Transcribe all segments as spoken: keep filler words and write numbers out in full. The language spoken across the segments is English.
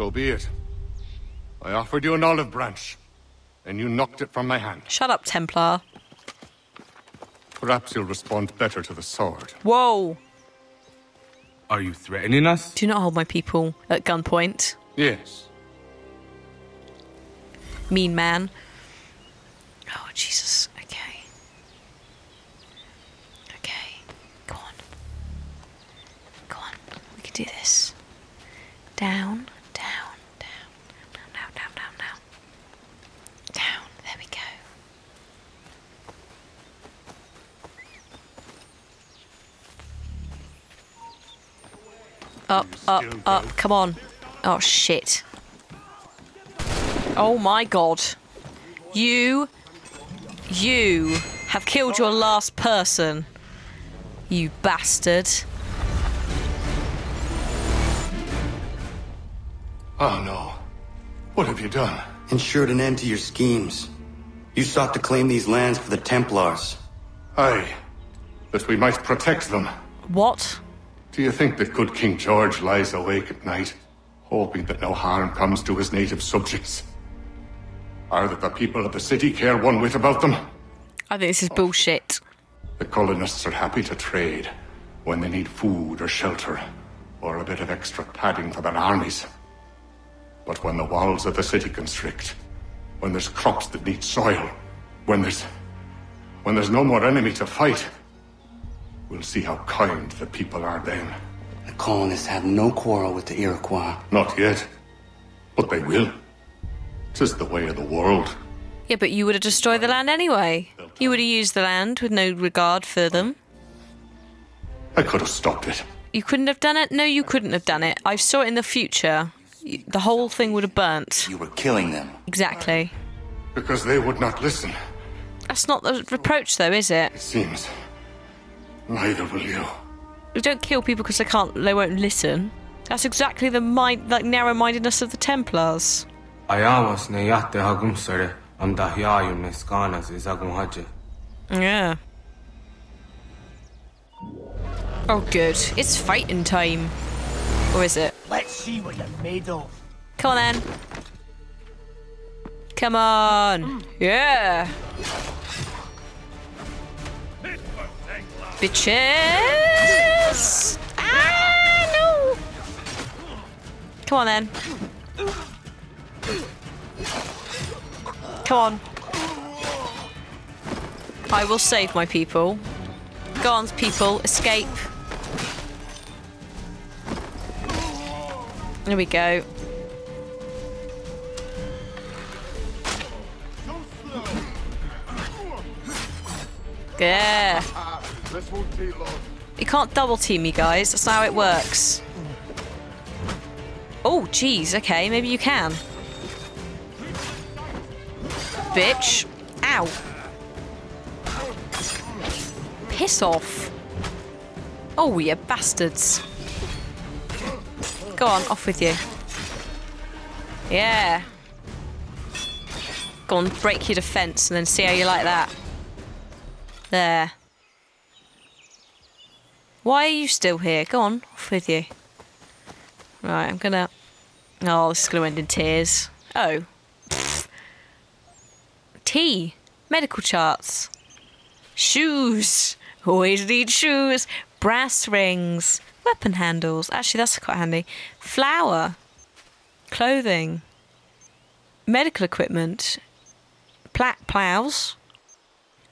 So be it. I offered you an olive branch, and you knocked it from my hand. Shut up, Templar. Perhaps you'll respond better to the sword. Whoa! Are you threatening us? Do not hold my people at gunpoint. Yes. Mean man. Oh, Jesus. Okay. Okay. Go on. Go on. We can do this. Down, down, down. Down, down, down, down, down. Down. There we go. Up, up, up. Come on. Oh, shit. Oh, my God. You... You have killed your last person, you bastard. Oh, no. What have you done? Ensured an end to your schemes. You sought to claim these lands for the Templars. Aye, that we might protect them. What? Do you think that good King George lies awake at night, hoping that no harm comes to his native subjects? Are that the people of the city care one whit about them? I think this is bullshit. The colonists are happy to trade when they need food or shelter, or a bit of extra padding for their armies. But when the walls of the city constrict, when there's crops that need soil, when there's... when there's no more enemy to fight, we'll see how kind the people are then. The colonists have no quarrel with the Iroquois. Not yet, but they will. 'Tis the way of the world. Yeah, but you would have destroyed the land anyway. You would have used the land with no regard for them. I could have stopped it. You couldn't have done it? No, you couldn't have done it. I saw it in the future. The whole thing would have burnt. You were killing them. Exactly. Because they would not listen. That's not the reproach, though, is it? It seems. Neither will you. You don't kill people because they can't. They won't listen. That's exactly the mind, like narrow-mindedness of the Templars. Yeah. Oh, good. It's fighting time. Or is it? Let's see what you're made of. Come on, then. Come on. Yeah. Bitches. Ah, no. Come on, then. Come on. I will save my people. Go on, people. Escape. There we go. Yeah. You can't double team me, guys. That's not how it works. Oh, jeez. Okay, maybe you can. Bitch. Ow. Piss off. Oh, you bastards. Go on, off with you. Yeah. Go on, break your defence and then see how you like that. There. Why are you still here? Go on, off with you. Right, I'm gonna... Oh, this is gonna end in tears. Oh. Tea, medical charts, shoes, always need shoes, brass rings, weapon handles, actually that's quite handy, flour, clothing, medical equipment, plows,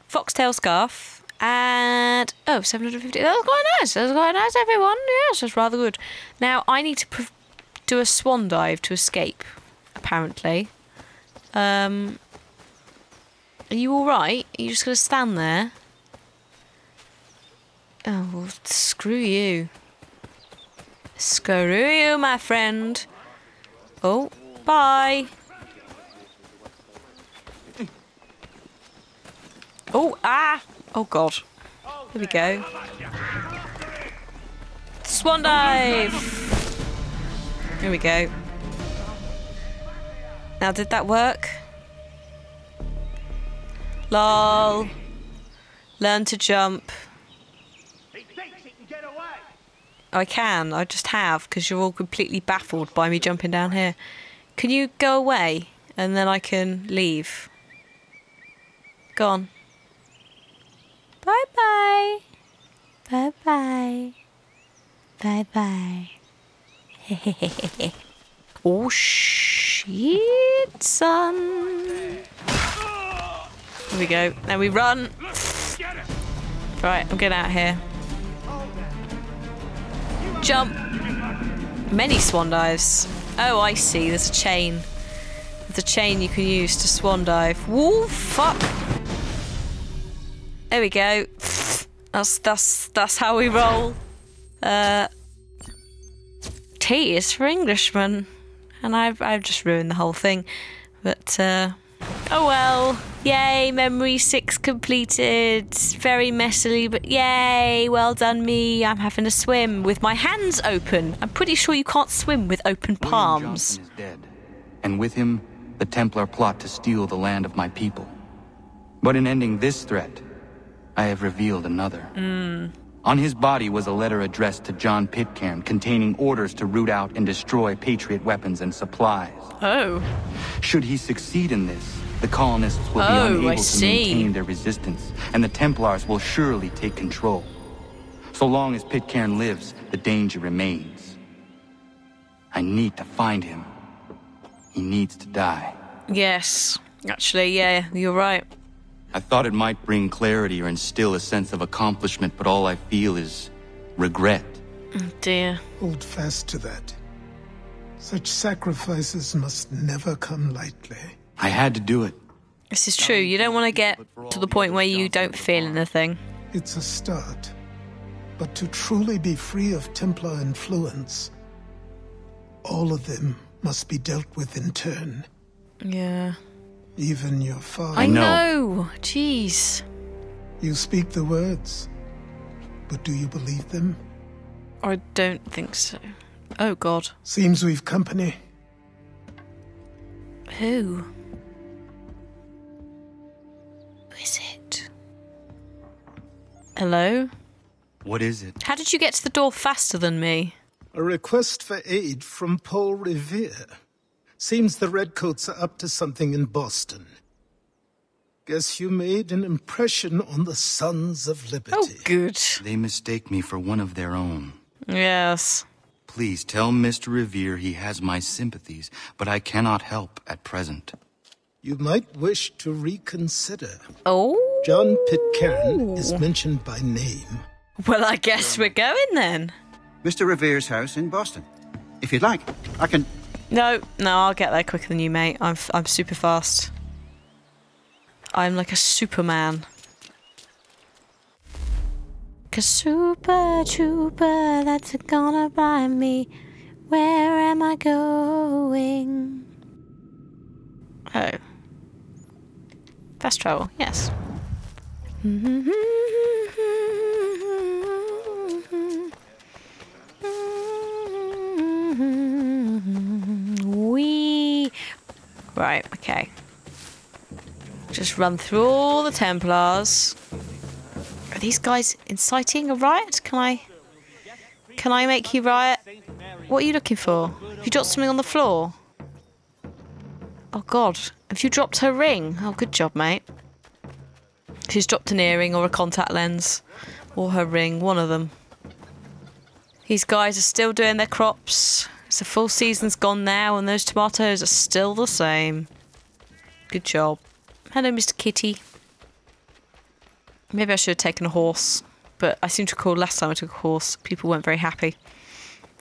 foxtail scarf, and oh, seven hundred fifty, that was quite nice, that was quite nice everyone, yes, that's rather good. Now I need to do a swan dive to escape, apparently. Um... Are you alright? Are you just going to stand there? Oh, well, screw you. Screw you, my friend. Oh, bye. Oh, ah! Oh, God. Here we go. Swan dive! Here we go. Now, did that work? Lol. Learn to jump. I can, I just have, because you're all completely baffled by me jumping down here. Can you go away, and then I can leave? Gone. Bye-bye. Bye-bye. Bye-bye. Hehehehe. Oh, shit, son. Here we go. Now we run. Right, I'm getting out of here. Jump. Many swan dives. Oh, I see. There's a chain. There's a chain you can use to swan dive. Woo, fuck. There we go. That's that's that's how we roll. Uh, T is for Englishman, and I've I've just ruined the whole thing. But uh, oh well. Yay, memory six completed. Very messily, but yay, well done me. I'm having a swim with my hands open. I'm pretty sure you can't swim with open palms. William Johnson is dead, and with him, the Templar plot to steal the land of my people. But in ending this threat, I have revealed another. Mm. On his body was a letter addressed to John Pitcairn containing orders to root out and destroy Patriot weapons and supplies. Oh. Should he succeed in this, the colonists will oh, be unable I to see. maintain their resistance, and the Templars will surely take control. So long as Pitcairn lives, the danger remains. I need to find him. He needs to die. Yes. Actually, yeah, you're right. I thought it might bring clarity or instill a sense of accomplishment, but all I feel is regret. Oh dear. Hold fast to that. Such sacrifices must never come lightly. I had to do it. This is true. You don't want to get to the point where you don't feel anything. It's a start. But to truly be free of Templar influence, all of them must be dealt with in turn. Yeah. Even your father. I know. Jeez. You speak the words, but do you believe them? I don't think so. Oh, God. Seems we've company. Who? Who is it? Hello? What is it? How did you get to the door faster than me? A request for aid from Paul Revere. Seems the Redcoats are up to something in Boston. Guess you made an impression on the Sons of Liberty. Oh, good. They mistake me for one of their own. Yes. Please tell Mister Revere he has my sympathies, but I cannot help at present. You might wish to reconsider. Oh. John Pitcairn is mentioned by name. Well, I guess we're going then. Mister Revere's house in Boston. If you'd like, I can... No, no, I'll get there quicker than you, mate. I'm, I'm super fast. I'm like a Superman. Cause super trooper that's gonna find me. Where am I going? Oh. Fast travel, yes. Wee. Right, okay. Just run through all the Templars. Are these guys inciting a riot? Can I... Can I make you riot? What are you looking for? Have you dropped something on the floor? Oh, God. Have you dropped her ring? Oh, good job, mate. She's dropped an earring or a contact lens. Or her ring, one of them. These guys are still doing their crops. So full season's gone now, and those tomatoes are still the same. Good job. Hello, Mister Kitty. Maybe I should have taken a horse, but I seem to recall last time I took a horse, people weren't very happy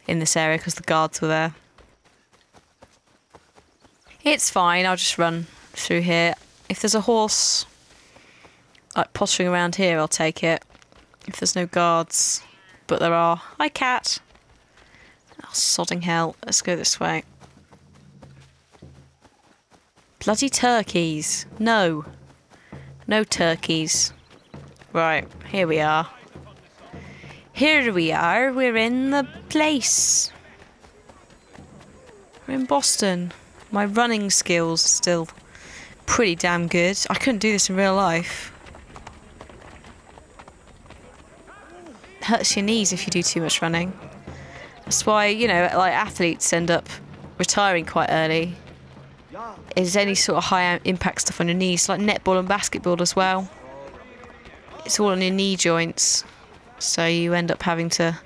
in this area because the guards were there. It's fine, I'll just run through here. If there's a horse like pottering around here, I'll take it. If there's no guards, but there are. Hi, cat. Oh, sodding hell. Let's go this way. Bloody turkeys. No. No turkeys. Right, here we are. Here we are. We're in the place. We're in Boston. My running skills are still pretty damn good. I couldn't do this in real life. Hurts your knees if you do too much running. That's why, you know, like athletes end up retiring quite early. Is any sort of high impact stuff on your knees, like netball and basketball as well. It's all on your knee joints, so you end up having to.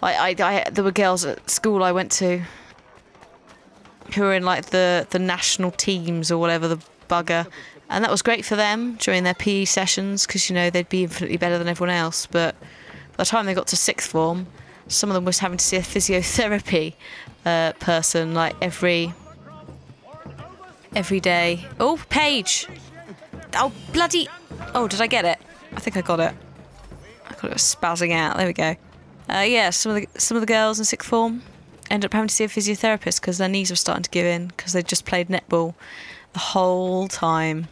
Like I, I, there were girls at school I went to who were in like the the national teams or whatever the bugger, and that was great for them during their P E sessions because you know they'd be infinitely better than everyone else. But by the time they got to sixth form, some of them was having to see a physiotherapy uh, person like every. Every day. Oh, Paige! Oh, bloody... Oh, did I get it? I think I got it. I got it spazzing out. There we go. Uh, yeah, some of the some of the girls in sixth form ended up having to see a physiotherapist because their knees were starting to give in because they'd just played netball the whole time.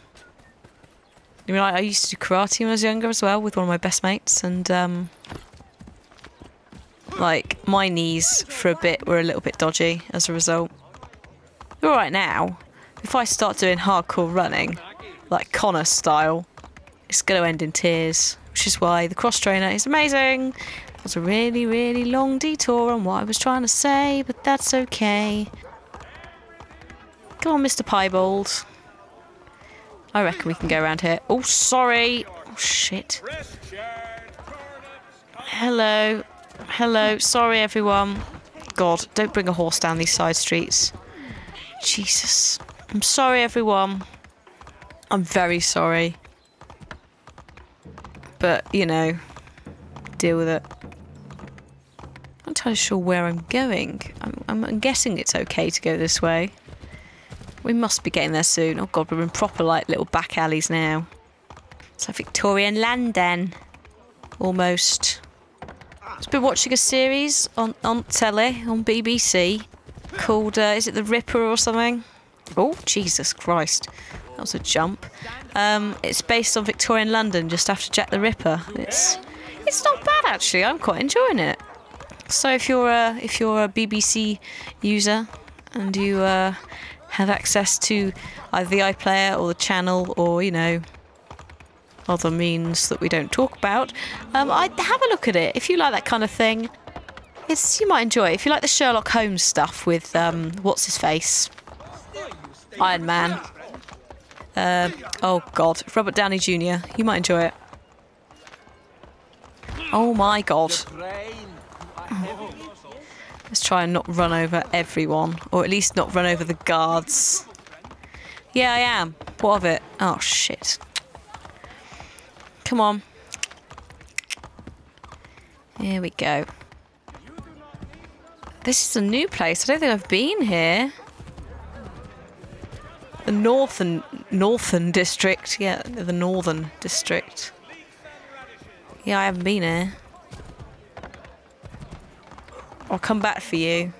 You know, I used to do karate when I was younger as well with one of my best mates, and um, like my knees for a bit were a little bit dodgy as a result. They're all right now. If I start doing hardcore running, like Connor style, it's going to end in tears, which is why the cross trainer is amazing. That was a really, really long detour on what I was trying to say, but that's okay. Come on, Mister Piebald. I reckon we can go around here. Oh, sorry. Oh, shit. Hello. Hello. Sorry, everyone. God, don't bring a horse down these side streets. Jesus. I'm sorry, everyone. I'm very sorry. But, you know, deal with it. I'm not entirely sure where I'm going. I'm, I'm, I'm guessing it's okay to go this way. We must be getting there soon. Oh, God, we're in proper, like, little back alleys now. It's like Victorian London. Almost. I've been watching a series on, on telly, on B B C, called, uh, is it The Ripper or something? Oh, Jesus Christ. That was a jump. Um, it's based on Victorian London, just after Jack the Ripper. It's it's not bad, actually. I'm quite enjoying it. So if you're a, if you're a B B C user and you uh, have access to either the iPlayer or the channel or, you know, other means that we don't talk about, um, I'd have a look at it. If you like that kind of thing, it's you might enjoy it. If you like the Sherlock Holmes stuff with um, What's-His-Face, Iron Man. Uh, oh, God. Robert Downey Junior You might enjoy it. Oh, my God. Let's try and not run over everyone. Or at least not run over the guards. Yeah, I am. What of it? Oh, shit. Come on. Here we go. This is a new place. I don't think I've been here. The northern, northern district, yeah, the northern district. Yeah, I haven't been here. I'll come back for you.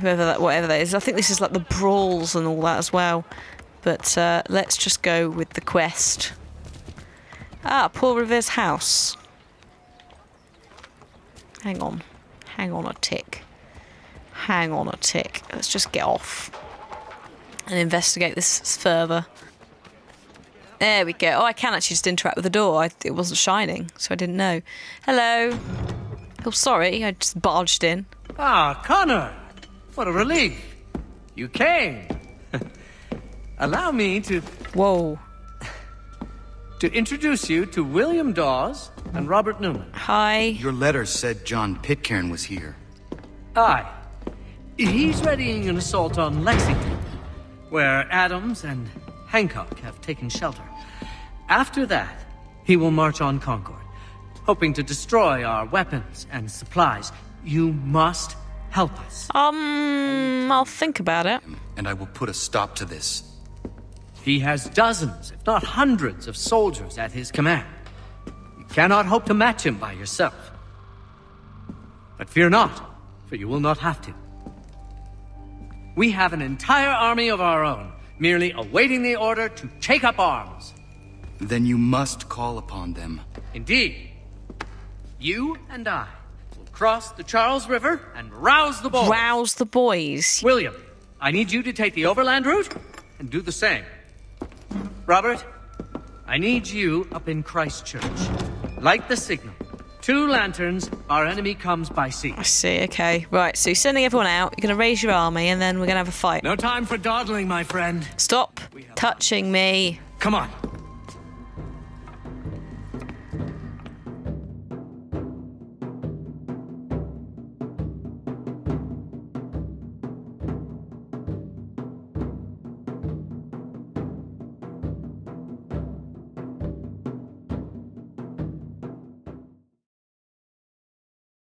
Whoever that, whatever that is. I think this is like the brawls and all that as well. But uh, let's just go with the quest. Ah, Paul Revere's house. Hang on, hang on a tick. Hang on a tick. Let's just get off and investigate this further. There we go. Oh, I can actually just interact with the door. I, it wasn't shining, so I didn't know. Hello. Oh, sorry. I just barged in. Ah, Connor. What a relief. You came. Allow me to... Whoa. To introduce you to William Dawes and Robert Newman. Hi. Your letter said John Pitcairn was here. Aye. He's readying an assault on Lexington, where Adams and Hancock have taken shelter. After that, he will march on Concord, hoping to destroy our weapons and supplies. You must help us. Um, I'll think about it. And I will put a stop to this. He has dozens, if not hundreds, of soldiers at his command. You cannot hope to match him by yourself. But fear not, for you will not have to. We have an entire army of our own, merely awaiting the order to take up arms. Then you must call upon them. Indeed. You and I will cross the Charles River and rouse the boys. Rouse the boys. William, I need you to take the overland route and do the same. Robert, I need you up in Christchurch. Light the signal Two lanterns, our enemy comes by sea. I see, okay. Right, so you're sending everyone out, you're going to raise your army, and then we're going to have a fight. No time for dawdling, my friend. Stop touching me. Come on.